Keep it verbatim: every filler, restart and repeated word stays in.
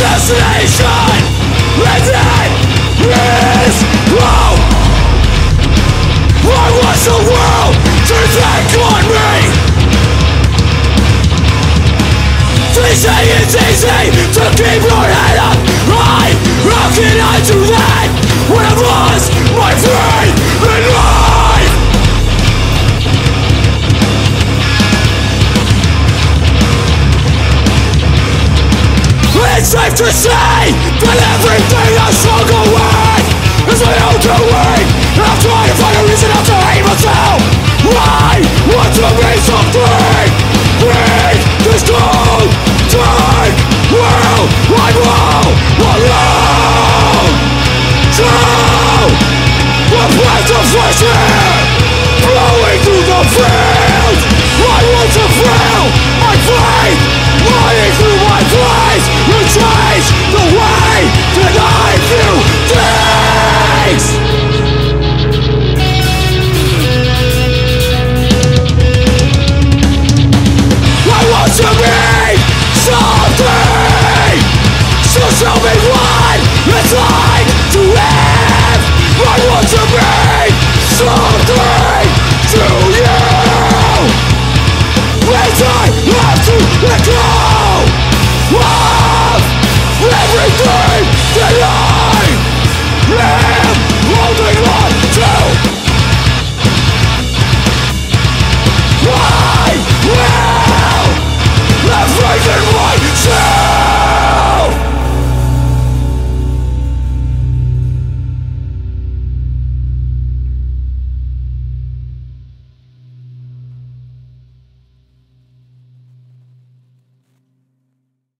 assassination within his glow. Why was the world to think on me? They say it's easy to keep your head up high. How can I do that when I've lost my faith in life? It's safe to say that everything I struggle with is my own doing, and I'm trying to find a reason not to hate myself. I want to be something. Break this code.